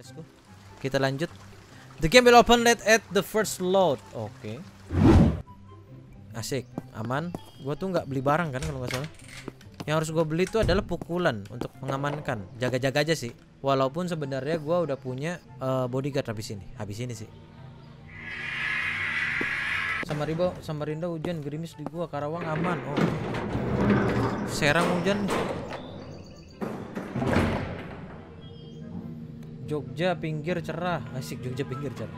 let's go. Kita lanjut. The game will open late at the first load. Oke. Asik, aman. Gua tuh nggak beli barang kan kalau nggak salah. Yang harus gue beli itu adalah pukulan untuk mengamankan. Jaga-jaga aja sih. Walaupun sebenarnya gue udah punya bodyguard habis ini sih. Samarinda hujan gerimis di gua, Karawang aman. Oh. Serang hujan. Jogja pinggir cerah. Asik, Jogja pinggir cerah.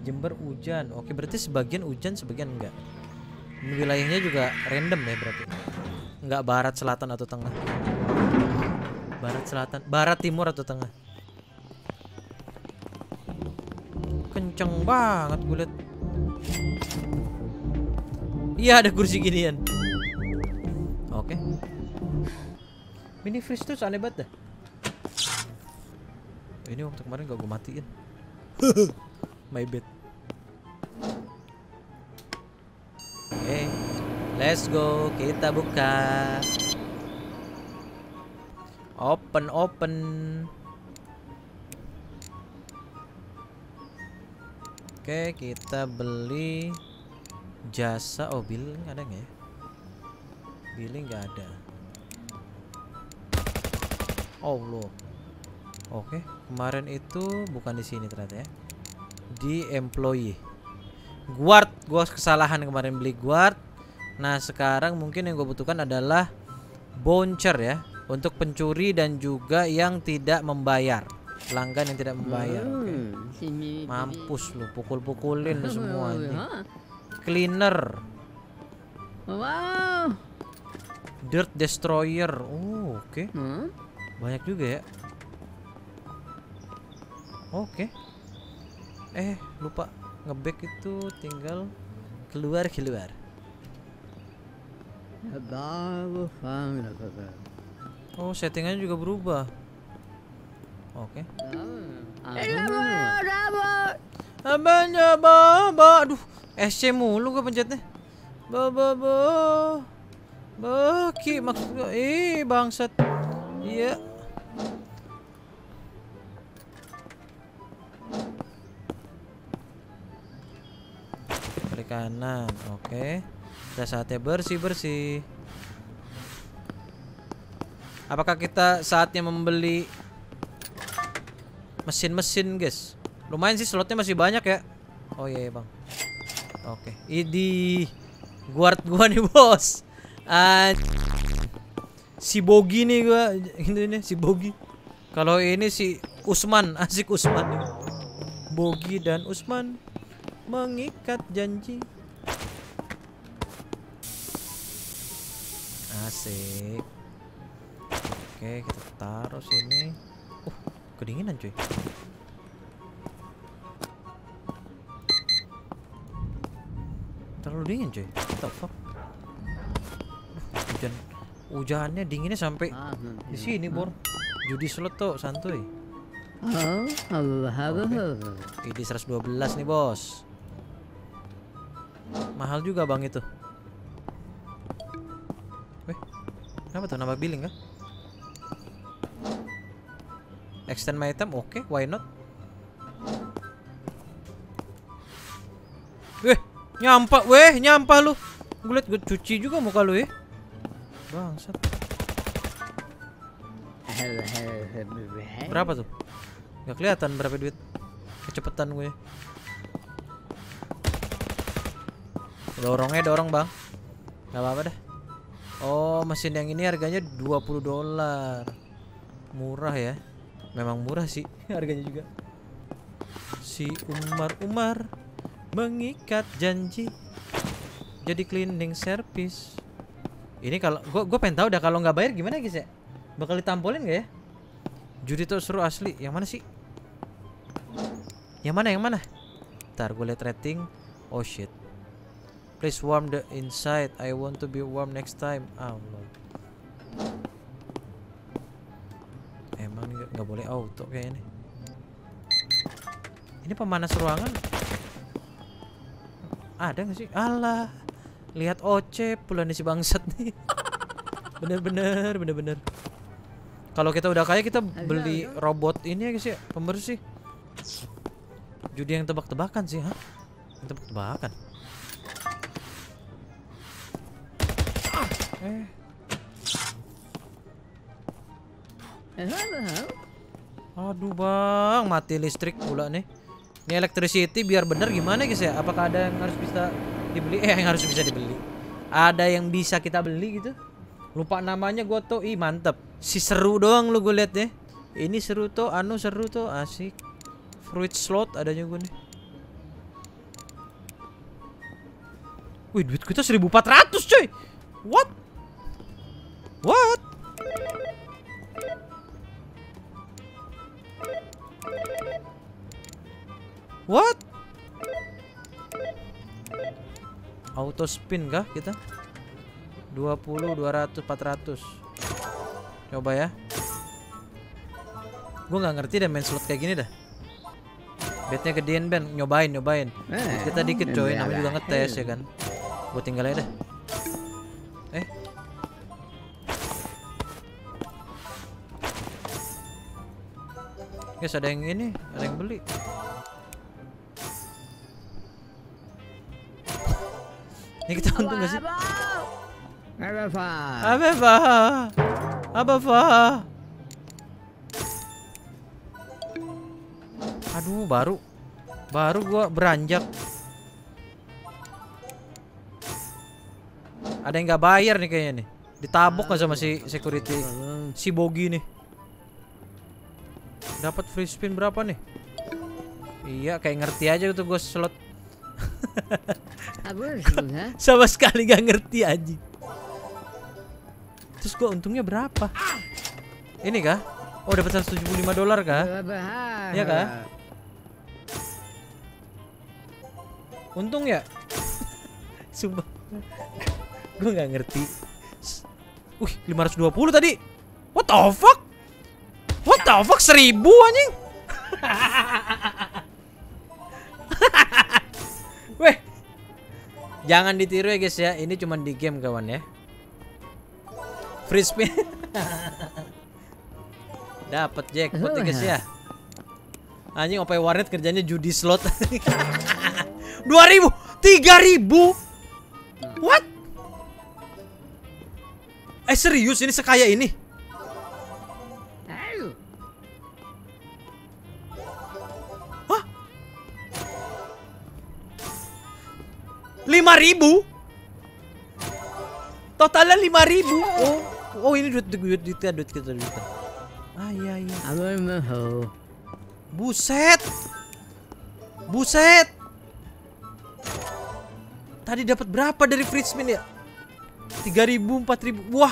Jember hujan. Oke, berarti sebagian hujan sebagian enggak. Wilayahnya juga random ya berarti. Enggak barat selatan atau tengah. Barat selatan, barat timur atau tengah. Kenceng banget gue liat. Iya, ada kursi ginian. Oke. Mini freeze tuh aneh banget dah. Ini waktu kemarin gak gue matiin. My bad. Oke, let's go. Kita buka. Open. Oke, kita beli jasa. Oh, billing ada nggak ya? Billing nggak ada. Oh loh. Oke, kemarin itu bukan di sini ternyata ya. Di employee. Guard, gua kesalahan kemarin beli guard. Nah, sekarang mungkin yang gue butuhkan adalah bouncer ya, untuk pencuri dan juga yang tidak membayar. Pelanggan yang tidak membayar. Okay. Mampus lu, pukul-pukulin lu semuanya. Cleaner. Wow. Dirt destroyer. Oh, oke. Okay. Banyak juga ya. Oke. Okay. Lupa ngeback itu tinggal keluar. Oh, settingannya juga berubah. Oke. Okay. Aduh, SC mulu gua pencetnya. Baki maksud gua. Bangsat. Iya. Kanan, oke. Sudah saatnya bersih. Apakah kita saatnya membeli mesin, guys? Lumayan sih, slotnya masih banyak ya. Oh iya, bang. Oke, ini guard gua nih bos. Si Bogi nih gua, ini si Bogi. Kalau ini si Usman, asik Usman. Nih. Bogi dan Usman. Mengikat janji. Asik. Oke, kita taruh sini. Kedinginan cuy. Terlalu dingin cuy. What the fuck? Hujannya dinginnya sampai di sini, Bor. Judi slot tuh santuy. Okay. Ini 112 nih, Bos. Mahal juga bang itu. Kenapa tuh nambah billing kan? Extend my item, oke, why not? Nyampah lu. Gue liat gue cuci juga muka lu ya. Bangsat. Berapa tuh? Gak kelihatan berapa duit. Kecepetan gue. Dorong bang. Gak apa-apa dah. Oh, mesin yang ini harganya $20. Murah ya. Memang murah sih harganya juga. Si Umar mengikat janji. Jadi cleaning service. Ini kalau gue pengen tahu dah, kalau nggak bayar gimana guys ya? Bakal ditampolin gak ya? Judi tuh seru asli. Yang mana sih? Yang mana? Ntar gue liat rating. Oh shit. Please warm the inside. I want to be warm next time. Emang nggak boleh auto kayaknya. Ini pemanas ruangan. Ada nggak sih? Alah, lihat Oce pulang si bangsat nih. Bener. Kalau kita udah kaya kita beli robot ini ya guys ya, pembersih. Judi yang tebak-tebakan sih, ha? Yang tebak-tebakan. Aduh bang, mati listrik pula nih. Ini electricity biar bener gimana guys ya? Apakah ada yang harus bisa dibeli? Yang harus bisa dibeli. Ada yang bisa kita beli gitu. Lupa namanya gue tuh. Ih mantep. Si seru doang lu gue liat deh. Ini seru tuh, anu seru tuh, asik. Fruit slot adanya gue nih. Wih duit kita 1400 coy. What? What? What? Auto spin kah kita? 20, 200, 400. Coba ya. Gue gak ngerti deh main slot kayak gini dah. Betnya gedein Ben, nyobain. Kita dikit coy, namanya juga ngetes ya kan. Gue tinggal aja deh. Guys ada yang ini, ada yang beli. Ini kita untung gak sih? Apa? Aduh baru gua beranjak. Ada yang nggak bayar nih kayaknya nih. Ditabok nggak sama si security, si Bogi nih. Dapat free spin berapa nih? Iya kayak ngerti aja tuh gua slot. Sama sekali gak ngerti aja. Terus gua untungnya berapa? Ini kah? Oh dapat $175 kah? Iya kah? Untung ya? Sumpah gua gak ngerti. Wih 520 tadi. What the fuck? What the fuck 1000 anjing? Weh, jangan ditiru ya guys ya. Ini cuma di game kawan ya. Free spin. Dapat jackpot ya guys ya. Anjing OP warnet kerjanya judi slot. 2000, 3000. What? Serius ini sekaya ini? Hah? 5000? Totalnya 5000. Oh ini duit kita. Ah iya. Buset. Tadi dapat berapa dari free spin ya? 3000, 4000. Wah.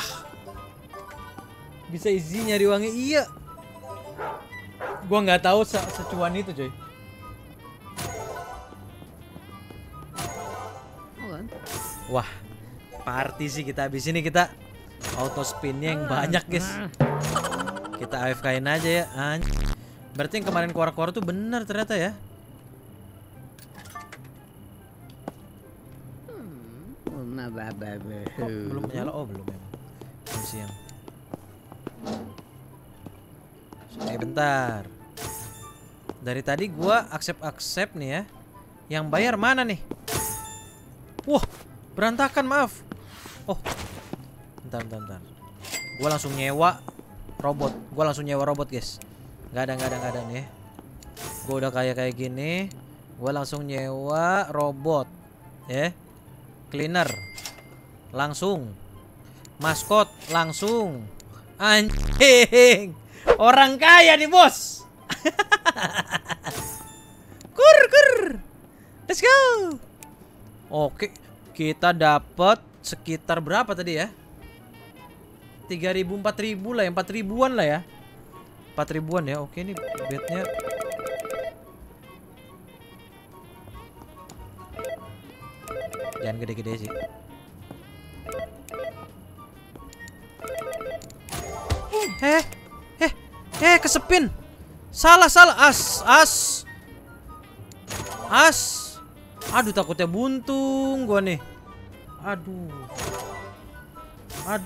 Bisa easy nyari uangnya. Iya. Gua nggak tahu secuan itu, coy. Wah, party sih kita habis ini. Kita auto spinnya yang banyak guys. Kita AFK-in aja ya. Berarti yang kemarin keluar tuh bener ternyata ya. Kok belum nyala? Oh belum ya. Belum siang. Bentar. Dari tadi gua accept nih ya. Yang bayar mana nih? Wah, berantakan, maaf. Oh. Bentar. Gua langsung nyewa robot, guys. Enggak ada nih. Gua udah kayak gini, gua langsung nyewa robot. Ya. Yeah. Cleaner. Langsung. Maskot langsung. Anjing. Orang kaya nih, bos. Kur. Let's go. Oke, kita dapat sekitar berapa tadi ya? 3000, 4000 lah, 4000-an lah ya. 4000-an ya. Oke, ini bednya. Jangan gede-gede sih. Kesepin. Salah. As. Aduh takutnya buntung gua nih. Aduh. 30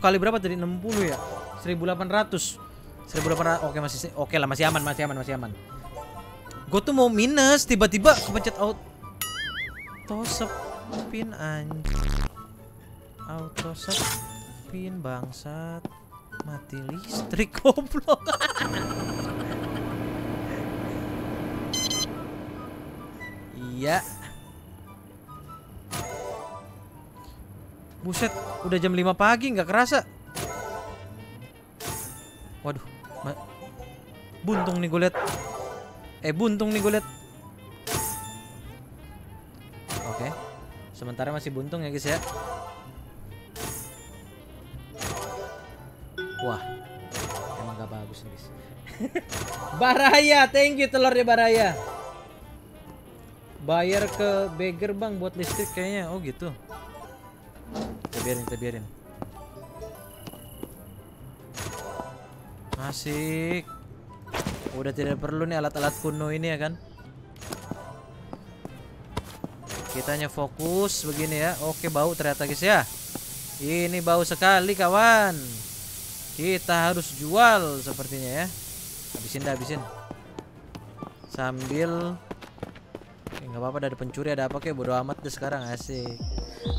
kali berapa tadi? 60 ya. 1800. 1800. Oke, masih oke lah, masih aman, masih aman, masih aman. Gue tuh mau minus tiba-tiba kepencet auto spin auto spin bangsat. Mati listrik goblok. Iya. Buset, udah jam 5 pagi nggak kerasa. Waduh. Buntung nih gue liat. Buntung nih gue liat. Oke. Sementara masih buntung ya guys ya. Wah, emang gak bagus nih guys. Baraya, thank you telurnya Baraya. Bayar ke beggar bang buat listrik kayaknya. Oh gitu. Kita biarin, kita biarin. Asik. Udah tidak perlu nih alat-alat kuno ini ya kan. Kita hanya fokus begini ya. Oke, bau ternyata guys ya. Ini bau sekali kawan. Kita harus jual sepertinya ya. Habisin dah, habisin. Sambil nggak apa-apa, ada pencuri, ada apa kayak bodo amat deh sekarang. Asik.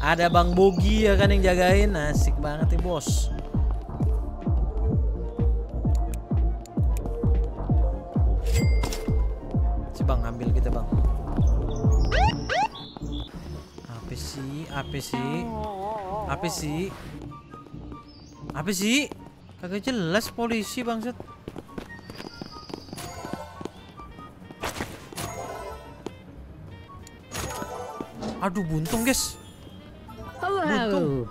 Ada Bang Bogi ya kan yang jagain. Asik banget nih bos. Si Bang ambil kita Bang. Apa sih? Apa sih? Apa sih? Apa sih? Kagak jelas polisi bangsat. Aduh buntung guys. Buntung.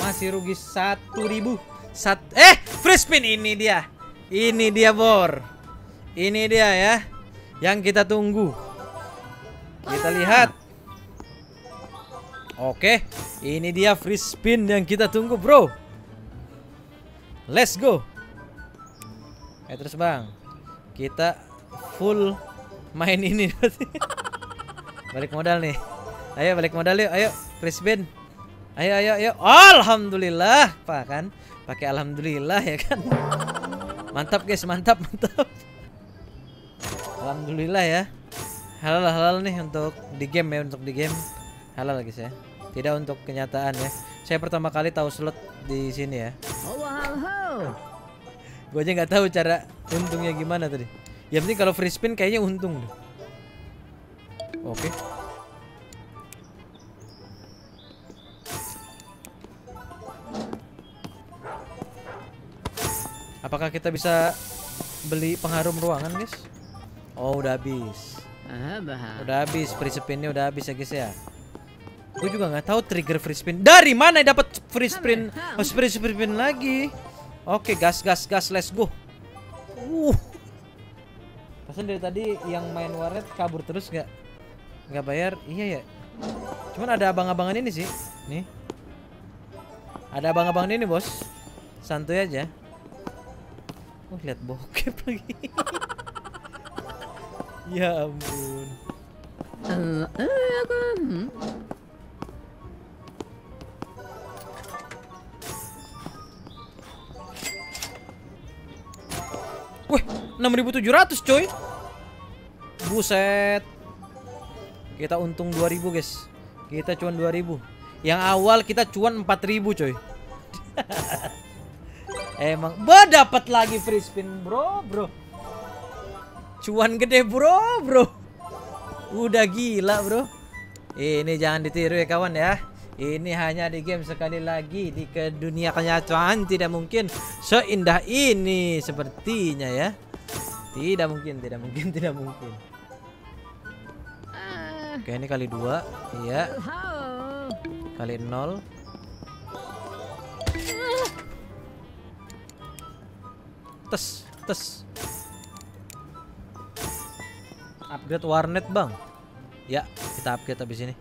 Masih rugi 1.000. Free spin ini dia. Ini dia Bor. Ini dia ya. Yang kita tunggu. Kita lihat. Oke, ini dia free spin yang kita tunggu, bro. Let's go. Terus bang, kita full main ini. Balik modal nih. Ayo balik modal yuk, ayo free spin. Ayo, ayo, ayo. Alhamdulillah, pak kan? Pakai alhamdulillah ya kan? Mantap guys, mantap, mantap. Alhamdulillah ya. Halal, halal nih untuk di game ya, untuk di game. Halal guys ya. Tidak untuk kenyataan ya. Saya pertama kali tahu slot di sini ya. Gue aja nggak tahu cara untungnya gimana tadi. Yang penting kalau free spin kayaknya untung. Oke. Apakah kita bisa beli pengharum ruangan guys? Oh udah habis. Udah habis free spinnya, udah habis ya guys ya. Gue juga nggak tahu trigger free spin dari mana dapat free spin. Oh, free spin lagi. Oke, gas gas gas, let's go. Pasan dari tadi yang main warnet kabur terus nggak bayar. Iya ya. Cuman ada abang-abangan ini sih. Nih. Ada abang-abangan ini, Bos. Santuy aja. Oh, lihat bokep lagi. Ya ampun. Wih, 6.700 coy. Buset. Kita untung 2.000 guys. Kita cuan 2.000. Yang awal kita cuan 4.000 coy. Emang dapat lagi free spin bro, bro. Cuan gede bro, bro. Udah gila bro. Ini jangan ditiru ya kawan ya. Ini hanya di game sekali lagi. Di ke dunia kenyataan tidak mungkin seindah ini sepertinya ya. Tidak mungkin, tidak mungkin, tidak mungkin. Oke, ini kali 2. Iya. Kali 0. Tes, tes. Upgrade warnet bang. Ya, kita upgrade habis ini.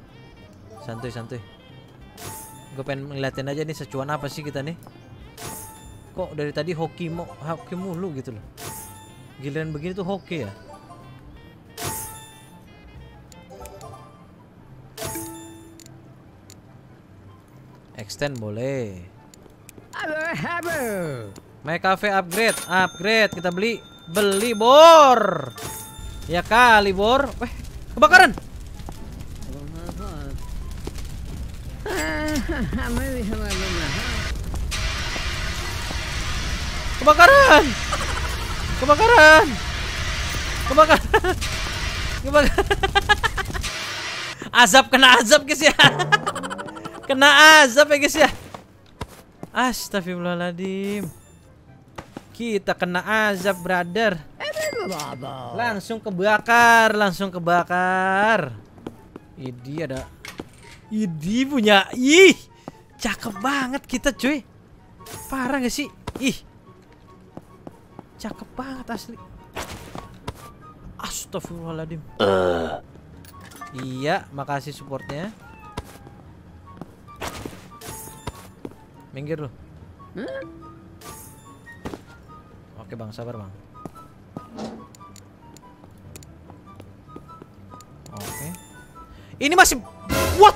Santuy, santuy. Gue pengen ngeliatin aja nih secuan apa sih kita nih. Kok dari tadi hoki mulu gitu loh. Giliran begini tuh hoki ya. Extend boleh. My cafe upgrade. Upgrade kita beli. Beli bor. Ya kali bor. Weh, kebakaran. Kebakaran. Kebakaran. Kebakaran. Kebakaran. Azab, kena azab guys ya. Kena azab ya guys ya. Astagfirullahaladzim. Kita kena azab brother. Langsung kebakar. Langsung kebakar. Ini ada. Ini punya. Ih, cakep banget kita cuy. Parah gak sih? Ih, cakep banget asli. Astagfirullahaladzim. Iya, makasih supportnya. Minggir loh. Oke bang, sabar bang. Oke. Ini masih. What?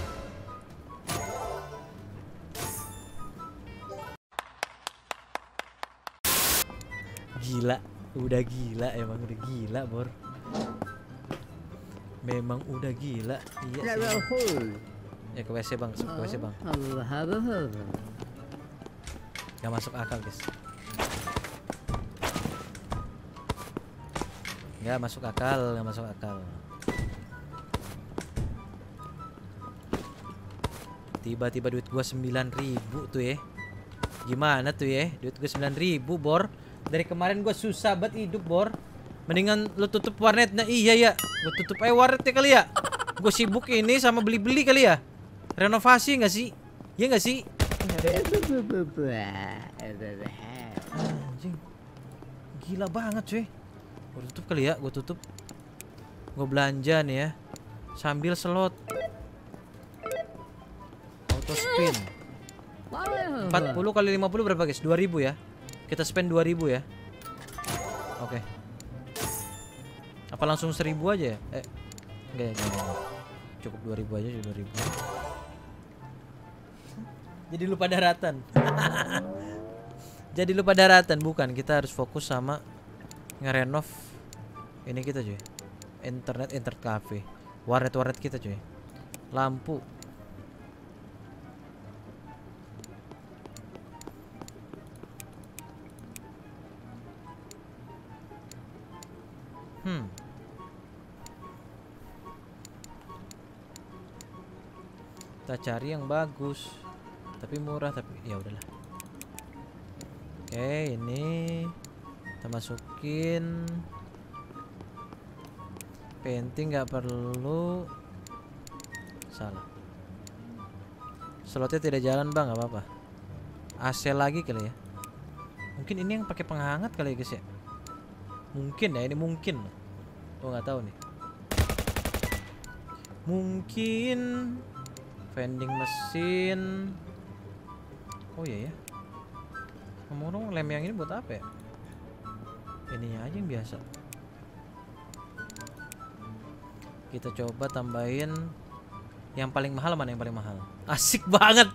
Gila, udah gila emang, udah gila bor. Memang udah gila. Iya. Ya ke WC bang, ke WC bang. Gak masuk akal guys. Gak masuk akal, gak masuk akal. Tiba-tiba duit gua 9.000 tuh ya. Gimana tuh ya? Duit gua 9.000 bor. Dari kemarin gua susah banget hidup bor. Mendingan lu tutup warnetnya. Iya ya, gue tutup aja warnetnya kali ya. Gue sibuk ini sama beli-beli kali ya. Renovasi gak sih? Iya gak sih? Anjing, gila banget cuy. Gue tutup kali ya, gue tutup. Gue belanja nih ya. Sambil slot auto spin 40 kali 50 berapa guys? 2000 ya. Kita spend 2000 ya. Oke. Apa langsung 1000 aja ya? Enggak ya, cukup 2000 aja, 2000. Jadi lupa daratan. Jadi lupa daratan, bukan. Kita harus fokus sama ngerenov ini kita cuy. Internet cafe. Warnet-warnet kita cuy. Lampu. Kita cari yang bagus tapi murah, tapi ya udahlah. Oke, ini kita masukin. Painting nggak perlu. Salah. Slotnya tidak jalan bang, nggak apa-apa. AC lagi kali ya. Mungkin ini yang pakai penghangat kali ya guys ya. Mungkin ya, ini mungkin. Gua nggak tahu nih. Mungkin. Vending mesin. Oh iya ya. Ngomong-ngomong lem yang ini buat apa ya? Ininya aja yang biasa. Kita coba tambahin. Yang paling mahal mana yang paling mahal? Asik banget.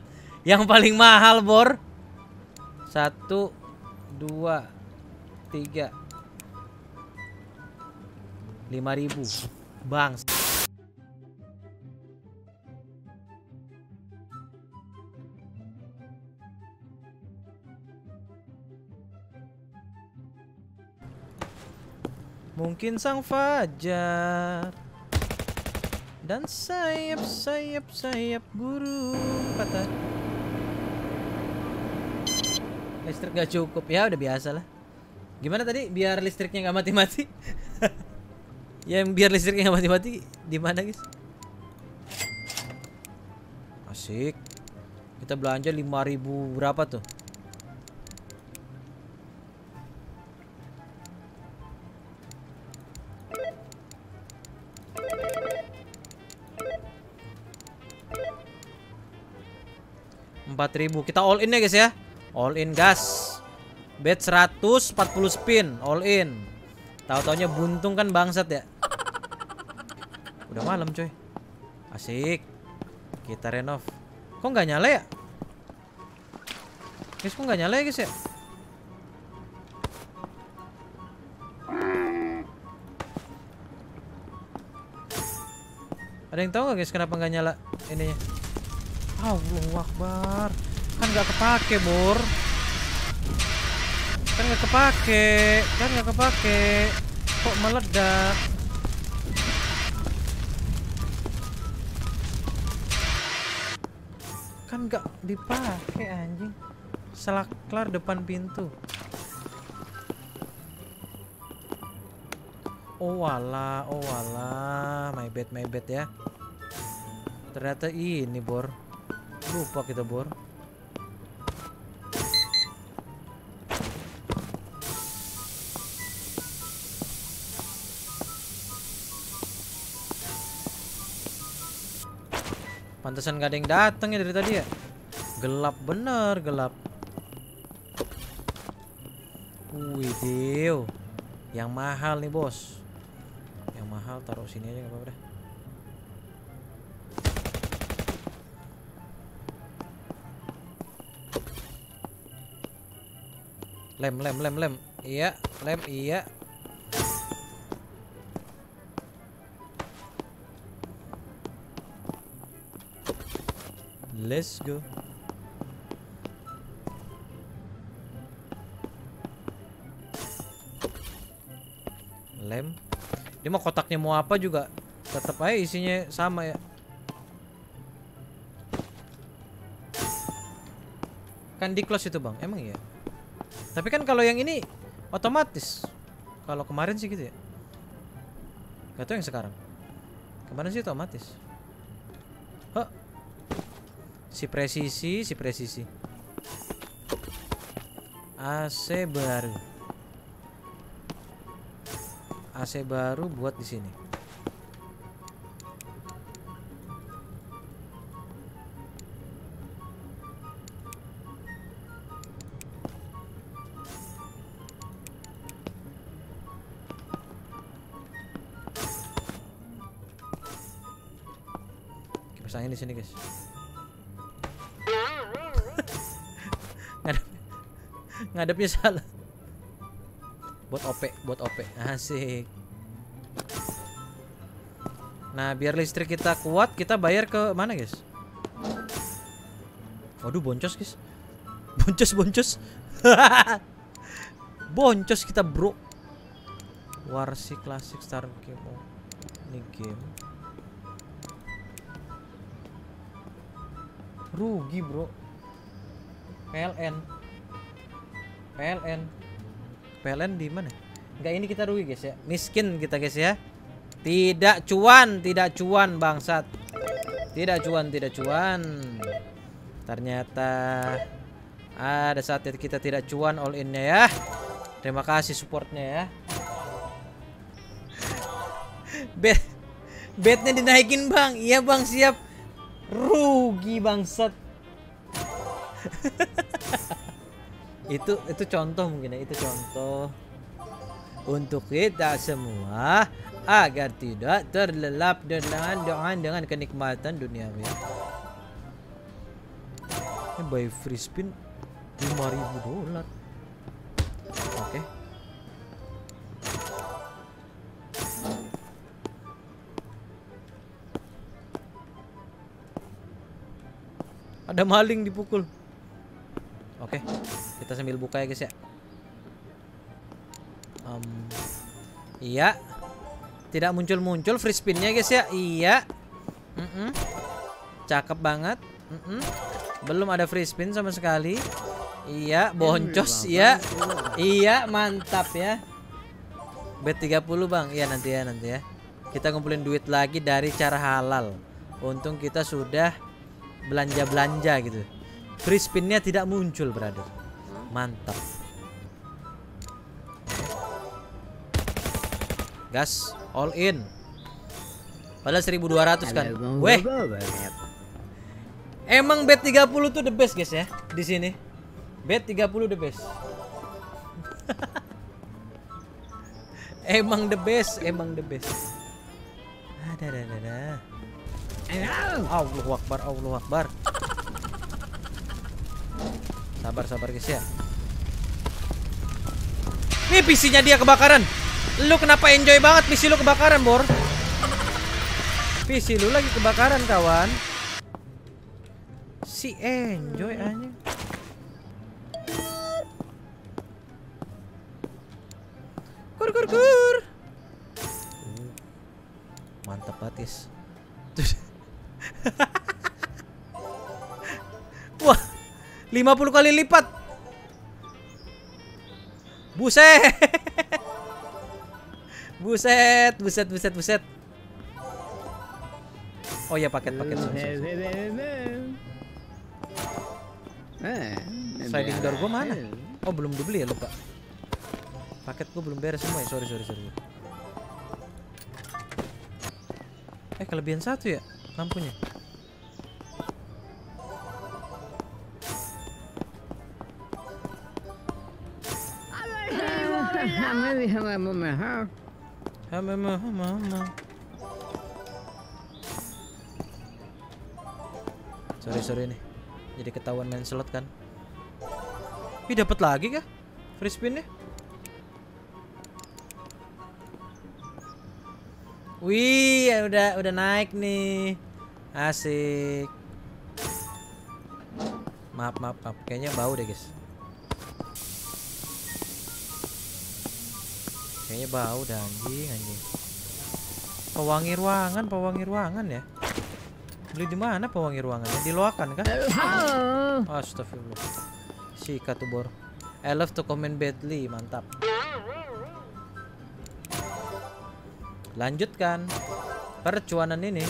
Yang paling mahal bor. 1, 2, 3 5.000 bang. Mungkin sang fajar dan sayap burung patah. Listrik gak cukup ya, udah biasa lah. Gimana tadi biar listriknya gak mati-mati? Yang biar listriknya gak mati-mati di mana guys? Asik. Kita belanja 5.000 berapa tuh? Rp4.000. Kita all in ya guys ya. All in gas. Bet 140 spin. All in. Tahu-taunya buntung kan bangsat ya. Udah malam coy. Asik. Kita renov. Kok nggak nyala ya? Guys, kok nggak nyala ya guys ya? Ada yang tahu nggak guys kenapa nggak nyala ininya? Allahu Akbar, kan nggak kepake bor, kan nggak kepake, kok meledak? Kan nggak dipakai anjing, selaklar depan pintu. Oh wala, my bad ya. Ternyata ini bor, lupa kita bor. Pantesan gak ada yang dateng ya dari tadi ya. Gelap bener, gelap. Wih dew, yang mahal nih bos. Yang mahal taruh sini aja gak apa-apa deh. Lem. Iya, lem, iya. Let's go. Lem. Dia mau kotaknya mau apa juga, tetap aja isinya sama ya. Kan di close itu bang, emang iya. Tapi kan kalau yang ini otomatis. Kalau kemarin sih gitu ya. Gak tau yang sekarang. Kemarin sih otomatis. Huh. Si presisi, AC baru. AC baru buat di sini. Pasangin di sini guys. Ngadepnya salah. Buat OP. Asik. Nah, biar listrik kita kuat, kita bayar ke mana guys? Waduh, boncos guys. Boncos. Boncos kita, bro. Warsi klasik Star Game. Ini game. Rugi bro. PLN di mana? Enggak, ini kita rugi guys ya. Miskin kita guys ya. Tidak cuan bangsat. Tidak cuan. Ternyata ada saatnya kita tidak cuan all in-nya ya. Terima kasih supportnya ya. Bednya dinaikin bang. Iya bang, siap. Rugi bangsat. itu contoh mungkin ya, itu contoh untuk kita semua agar tidak terlelap dengan kenikmatan duniawi. Ini by free spin $5.000. Oke. Ada maling dipukul. Oke, kita sambil buka ya guys ya. Iya, tidak muncul free spinnya guys ya. Iya, cakep banget. Belum ada free spin sama sekali. Iya, boncos ya. Iya, mantap ya. Bet 30 bang. Iya nanti ya. Kita ngumpulin duit lagi dari cara halal. Untung kita sudah belanja gitu. Free spinnya tidak muncul brother. Mantap. Gas all in. Padahal 1200 kan. Weh. Emang bet 30 tuh the best guys ya di sini. Bet 30 the best. Emang the best. Ada. Allahu Akbar. Sabar guys ya. Nih PC-nya dia kebakaran. Lu kenapa enjoy banget PC lu kebakaran, Bor? PC lu lagi kebakaran, kawan. Si enjoy aja. Kur. Mantap batis. Wah, 50 kali lipat. Buset. Buset. Oh ya, paket. Sliding door gue mana? Oh, belum dibeli ya, lupa. Paket gue belum beres semua ya. Sorry. Kelebihan satu ya lampunya. Sorry nih. Jadi ketahuan main slot kan. Ih, dapat lagi kah free spin-nya? Wih, udah naik nih. Asik. Maaf. Kayaknya bau deh, guys. Kayaknya bau dah anjing. Pewangi ruangan ya. Beli di mana pewangi ruangannya? Di Loakan kah? Astagfirullah. Sikat tuh, Bor. I love to comment badly, mantap. Lanjutkan percuanan ini.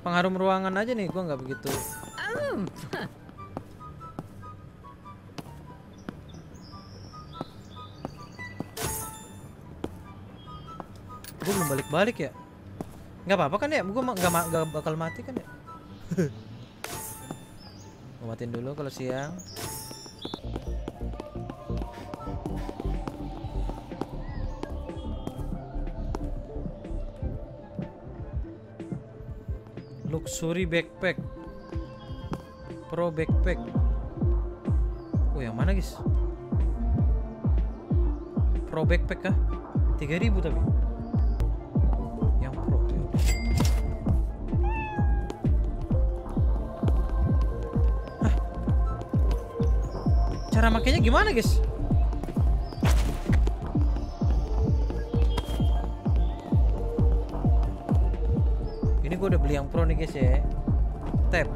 Pengharum ruangan aja nih, gua nggak begitu. Gua belum balik-balik ya. Nggak apa-apa kan ya? Gua nggak bakal mati kan ya? Gua matiin dulu kalau siang. Luxury backpack, pro backpack. Oh, yang mana guys? Pro backpack kah? 3000 tapi. Yang pro. Hah? Cara makainya gimana guys? Gue udah beli yang pro nih guys ya. Tap.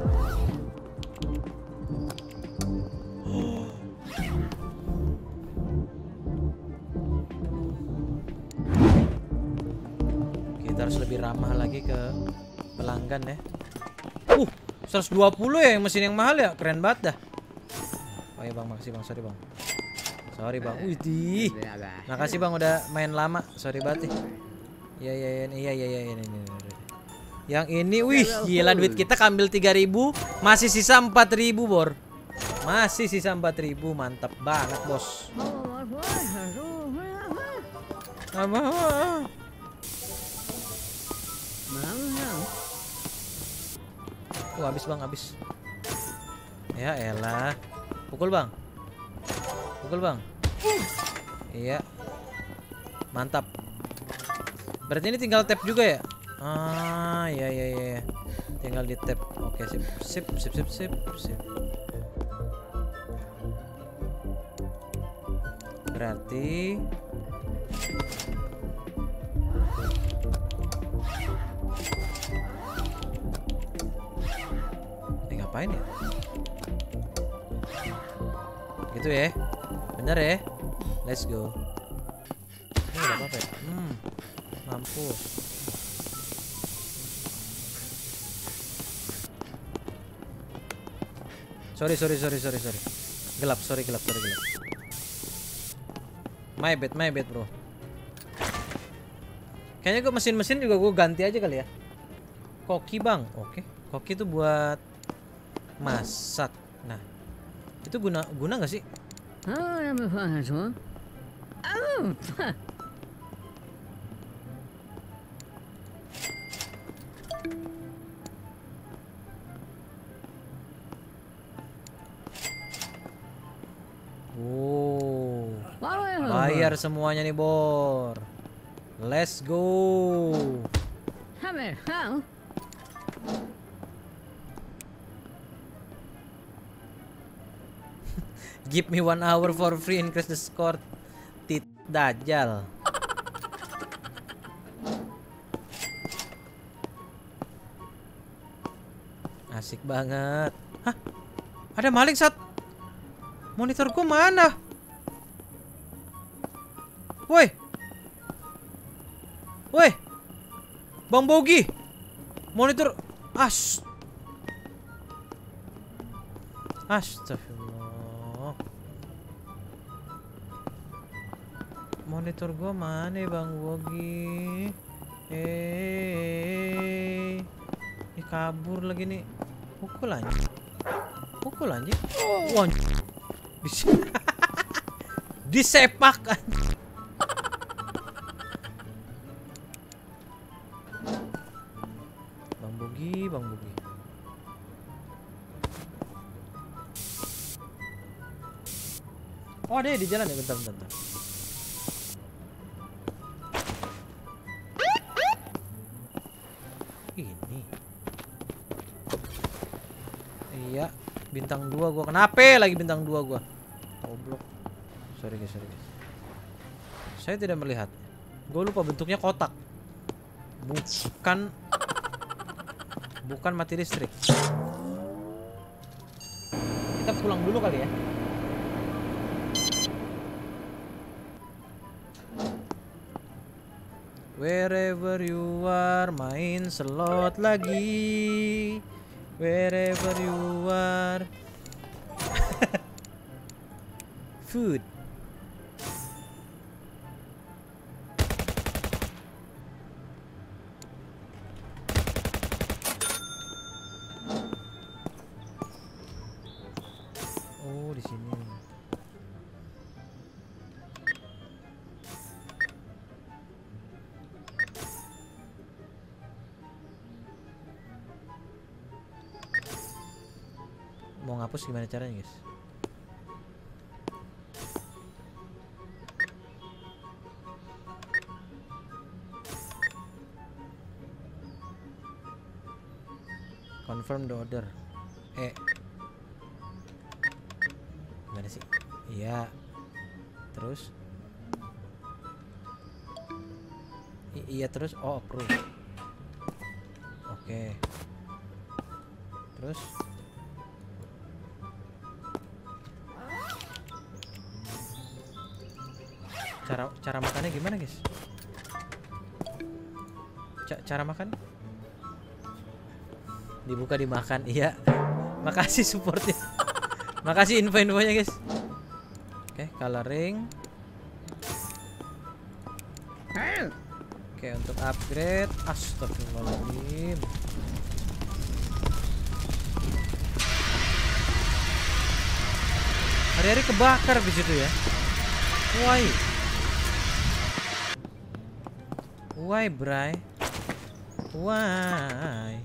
Kita harus lebih ramah lagi ke pelanggan ya. 120 ya mesin yang mahal ya. Keren banget dah. Oh iya bang, makasih bang, sorry bang. Widih. Makasih bang udah main lama. Sorry banget. Iya. Yang ini, wih gila duit kita ambil 3.000, masih sisa 4.000 Bor. Masih sisa 4.000, mantap banget bos. Habis bang, habis. Ya elah. Pukul bang. Iya. Mantap. Berarti ini tinggal tap juga ya? Ah ya. Tinggal di tap. Oke, sip. Berarti ngapain ya? Gitu ya. Bener ya. Let's go. Ini udah apa ya? Mampus. Sorry. Gelap. My bad, bro. Kayaknya gue mesin-mesin juga gue ganti aja kali ya. Koki, bang. Oke. Koki itu buat masak. Nah, itu guna gak sih? clear semuanya nih, Bor. Let's go. Give me 1 hour for free, increase the score. Tit Dajjal. Asik banget. Hah? Ada maling, Sat. Monitorku mana? Woi. Woi. Bang Bogi. Monitor. As. Astagfirullah. Monitor gua mana, Bang Wogi? Ini kabur lagi nih. Pukul anjing. Pukul anjing. Oh. Disepak anjing. Bang Wogi, Bang Wogi. Oh, ada di jalan ya, bentar. Bintang 2 gua, kenapa lagi bintang 2 gua? Goblok. Sorry guys. Saya tidak melihat. Gua lupa bentuknya kotak. Bukan mati listrik. Kita pulang dulu kali ya. Wherever you are, main slot lagi. Wherever you are. Food. Oh, di sini. Mau ngapus gimana caranya, guys? Confirm the order. Gimana sih? Iya. Terus? Iya terus. Oh, approve. Oke. Terus? Cara makannya gimana, guys? Cara makan? Dibuka dimakan. Iya. Makasih supportnya. Makasih info-infonya, guys. Oke, coloring. Oke, untuk upgrade. Astagfirullahaladzim. Hari-hari kebakar di situ ya. Why, Bray? Why?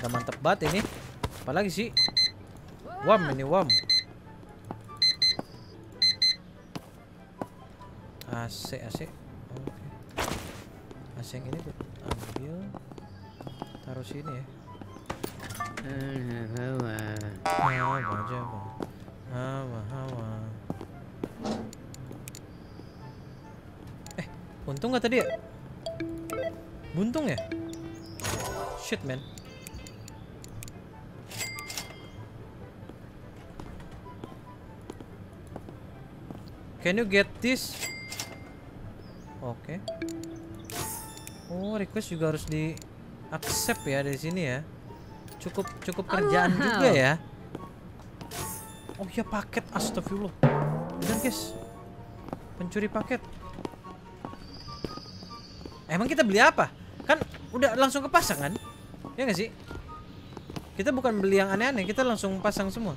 Udah mantep banget ini. Apalagi sih? Wam ini, wam. AC. AC yang ini gue ambil. Taruh sini ya. Hawa. Untung gak tadi ya? Buntung ya? Shit, man. Can you get this? Oke. Oh, request juga harus di accept ya dari sini ya. Cukup kerjaan juga ya. Oh ya, paket, astagfirullah. Benar, guys. Pencuri paket. Emang kita beli apa? Kan udah langsung ke pasang kan? Ya nggak sih? Kita bukan beli yang aneh-aneh, kita langsung pasang semua.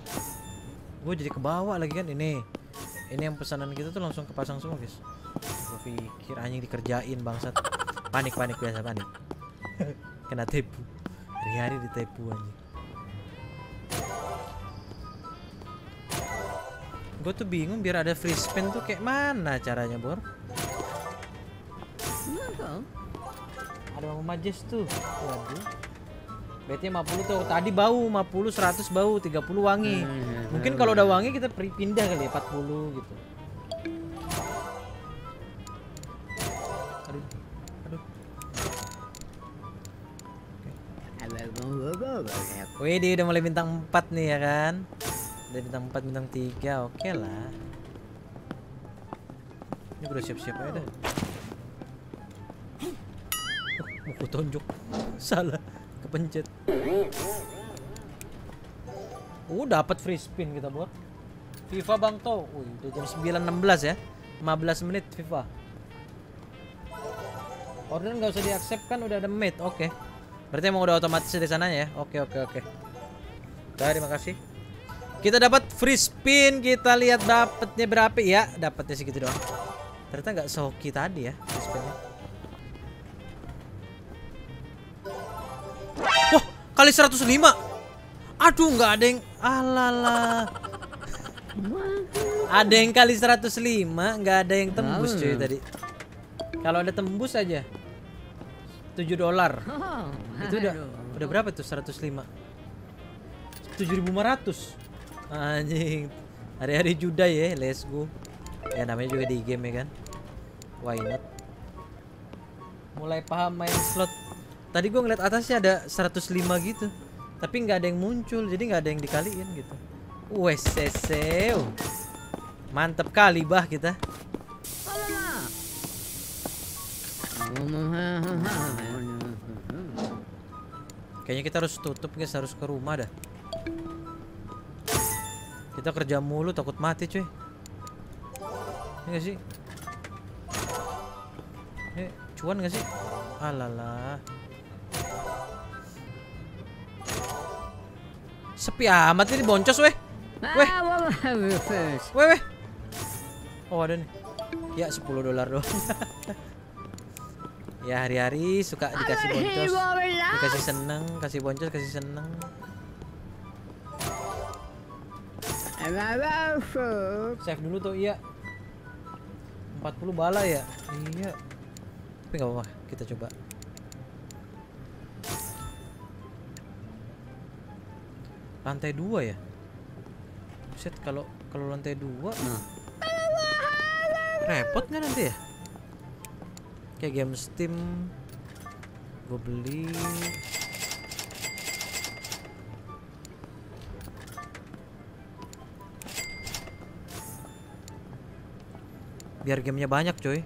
Gue jadi kebawa lagi kan ini. Ini yang pesanan kita tuh langsung kepasang semua, guys. Gue pikir anjing dikerjain, bangsat. Panik biasa panik. Kena tipu. Hari-hari ditipu anjing. Gue tuh bingung biar ada free spin tuh kayak mana caranya, Bor? Ada Bang Majes tuh. Waduh. Betnya 50 tuh. Tadi bau 50, 100 bau, 30 wangi. Mungkin kalau udah wangi kita pindah kali ya 40 gitu. Aduh. Wih, dia udah mulai bintang 4 nih ya kan. Udah bintang 4, bintang 3, oke lah. Ini udah siap-siap aja dah. Mau kutonjok. Salah, kepencet. Dapat free spin kita, Bor. FIFA Bang To. Udah jam 9.16 ya. 15 menit FIFA. Order nggak usah di-accept kan, udah ada mate. Oke. Berarti emang udah otomatis dari sana ya. Oke. Terima kasih. Kita dapat free spin. Kita lihat dapatnya berapa ya. Dapatnya segitu doang. Ternyata nggak sehoki tadi ya free spinnya. Wah, kali 105. Aduh, nggak ada yang alalah. Ada yang kali 105, nggak ada yang tembus cuy tadi. Kalau ada tembus aja. $7. Itu udah berapa tuh 105? 7.500. Anjing. Hari-hari juda ya, let's go. Ya namanya juga di game ya kan. Why not? Mulai paham main slot. Tadi gua ngeliat atasnya ada 105 gitu. Tapi nggak ada yang muncul, jadi nggak ada yang dikaliin gitu. Weseseu. Mantep kali bah kita. Kayaknya kita harus tutup guys, harus ke rumah dah. Kita kerja mulu takut mati cuy. Ini gak sih? Ini cuan gak sih? Alalah. Sepi amat ini boncos weh. Weh. Oh ada nih. Ya $10 doang. Ya hari-hari suka dikasih boncos, dikasih seneng, kasih boncos, kasih seneng. Save dulu tuh iya. 40 bala ya, iya. Tapi nggak apa-apa, kita coba. Lantai 2 ya. Buset, kalau lantai 2, repot nggak nanti ya? Kayak game Steam gue beli biar gamenya banyak coy.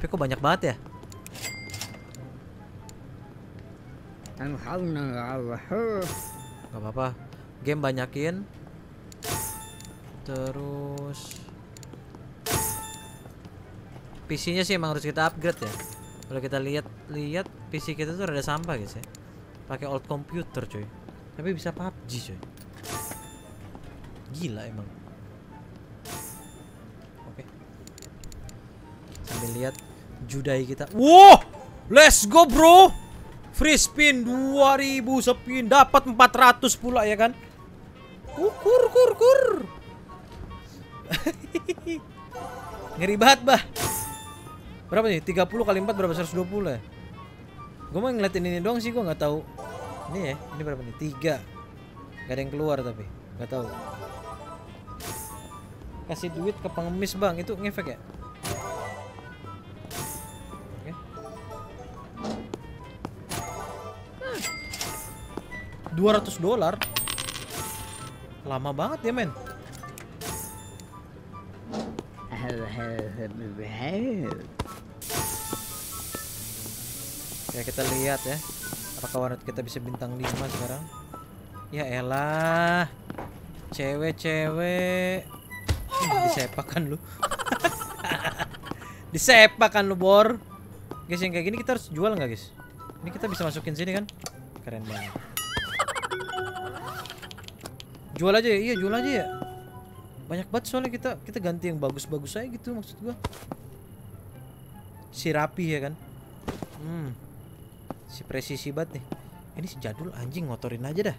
Tapi kok banyak banget ya. Gak apa-apa, game banyakin terus. PC-nya sih emang harus kita upgrade ya. Kalau kita lihat PC kita tuh rada sampah guys ya. Pakai old computer cuy. Tapi bisa PUBG cuy. Gila emang. Oke. Sambil lihat judai kita. Wow! Let's go bro. Free spin 2000 spin dapat 400 pula ya kan. Kur. Ngeri banget, bah. Berapa nih? 30 kali 4 berapa? 120 ya? Gue mau ngeliatin ini doang sih, gue gak tahu. Ini ya, ini berapa nih? 3. Gak ada yang keluar tapi, gak tahu. Kasih duit ke pengemis bang, itu ngefek ya? Oke. 200 dolar? Lama banget ya men. Ya kita lihat ya. Apakah warnet kita bisa bintang 5 sekarang? Ya elah. Cewek-cewek. Disepakan lu. Disepakan lu Bor. Guys yang kayak gini kita harus jual nggak guys? Ini kita bisa masukin sini kan? Keren banget. Jual aja ya? Iya jual aja ya. Banyak banget soalnya kita ganti yang bagus-bagus aja gitu maksud gua. Si rapi ya kan? Si presisi banget nih. Ini si jadul anjing ngotorin aja dah.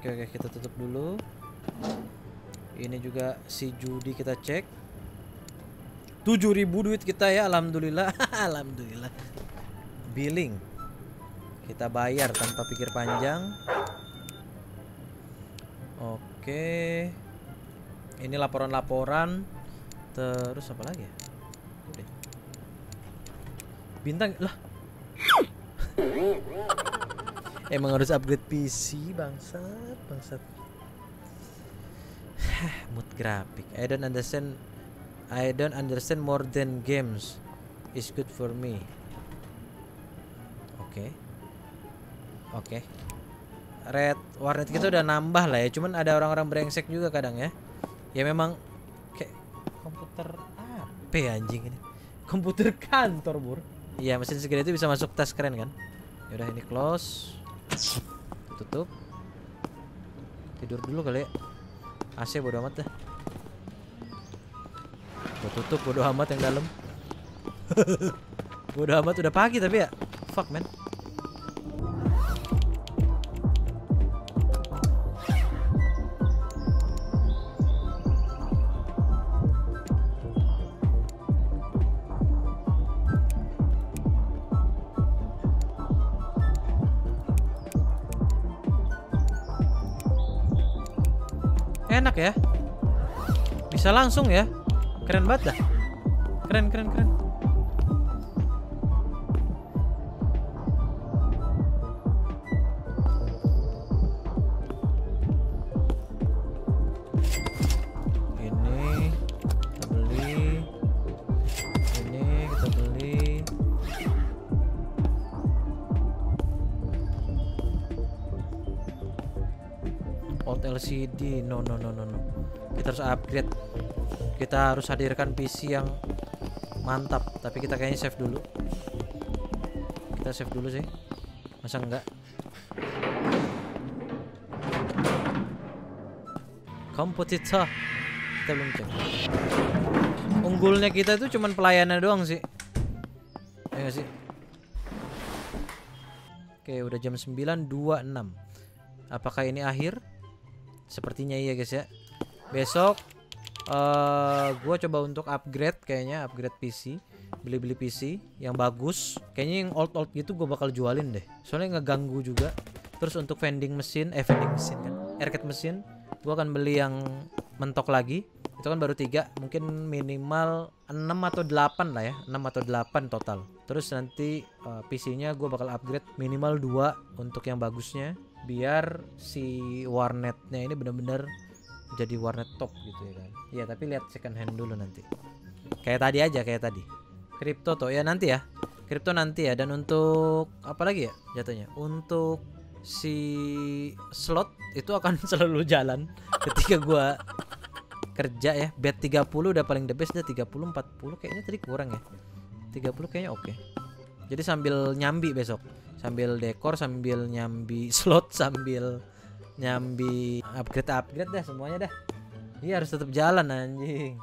Oke Oke, kita tutup dulu. Ini juga si judi kita cek. 7.000 duit kita ya, alhamdulillah. Alhamdulillah. Billing. Kita bayar tanpa pikir panjang. Oke. Ini laporan-laporan. Terus apa lagi ya? Bintang lah. Emang harus upgrade PC, bangsat, bangsat. Mood grafik. I don't understand more than games. It's good for me. Oke. Red warnet kita udah nambah lah ya. Cuman ada orang-orang brengsek juga kadang ya. Ya memang kayak komputer HP anjing ini. Komputer kantor, Bur. Iya, mesin segede itu bisa masuk tas, keren kan? Yaudah ini close. Tutup. Tidur dulu kali ya. AC bodo amat dah. Gua tutup bodo amat yang dalam. Bodo amat udah pagi tapi ya. Fuck man. Enak ya, bisa langsung ya, keren banget dah, keren. LCD, no. Kita harus upgrade. Kita harus hadirkan PC yang mantap. Tapi kita kayaknya save dulu. Kita save dulu sih. Masa enggak? Kompetitor. Kita belum cek. Unggulnya kita itu cuman pelayanan doang sih. Ya gak sih? Oke, udah jam 9.26. Apakah ini akhir? Sepertinya iya guys ya. Besok gue coba untuk upgrade kayaknya, upgrade PC, beli PC yang bagus. Kayaknya yang old gitu gue bakal jualin deh. Soalnya ngeganggu juga. Terus untuk vending mesin kan, arcade mesin, gue akan beli yang mentok lagi. Itu kan baru 3, mungkin minimal 6 atau 8 lah ya, 6 atau 8 total. Terus nanti PC-nya gue bakal upgrade minimal 2 untuk yang bagusnya. Biar si warnetnya ini benar-benar jadi warnet top gitu ya kan. Iya, tapi lihat second hand dulu nanti. Kayak tadi aja, kayak tadi. Kripto toh ya nanti ya. Kripto nanti ya. Dan untuk apa lagi ya jatuhnya? Untuk si slot itu akan selalu jalan ketika gua kerja ya. Bet 30 udah paling the best deh, 30 40 kayaknya tadi kurang ya. 30 kayaknya oke. Jadi sambil nyambi besok, sambil dekor, sambil nyambi slot, sambil nyambi upgrade dah semuanya dah. Iya harus tetap jalan anjing.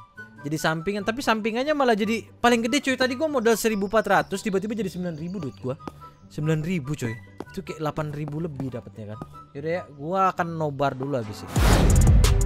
Jadi sampingan, tapi sampingannya malah jadi paling gede cuy. Tadi gua modal 1.400 tiba-tiba jadi 9.000 duit gua. 9.000 cuy. Itu kayak 8.000 lebih dapatnya kan. Yaudah ya, gua akan nobar dulu habis ini.